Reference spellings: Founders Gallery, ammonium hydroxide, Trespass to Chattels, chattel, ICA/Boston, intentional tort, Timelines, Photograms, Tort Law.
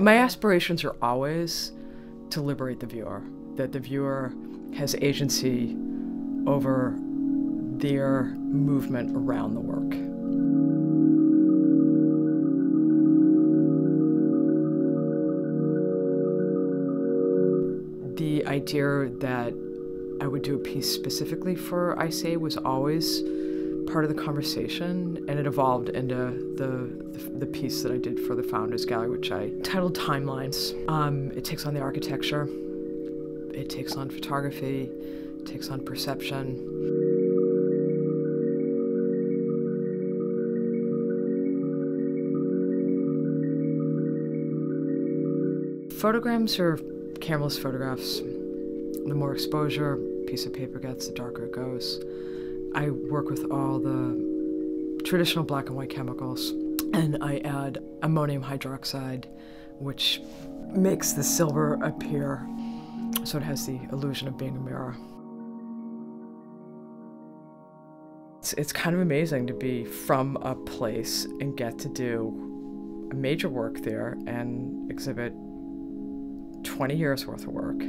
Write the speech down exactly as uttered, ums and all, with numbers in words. My aspirations are always to liberate the viewer, that the viewer has agency over their movement around the work. The idea that I would do a piece specifically for I C A was always part of the conversation, and it evolved into the, the, the piece that I did for the Founders Gallery, which I titled Timelines. Um, it takes on the architecture, it takes on photography, it takes on perception. Photograms are cameraless photographs. The more exposure a piece of paper gets, the darker it goes. I work with all the traditional black and white chemicals, and I add ammonium hydroxide, which makes the silver appear, so it has the illusion of being a mirror. It's, it's kind of amazing to be from a place and get to do a major work there and exhibit twenty years worth of work.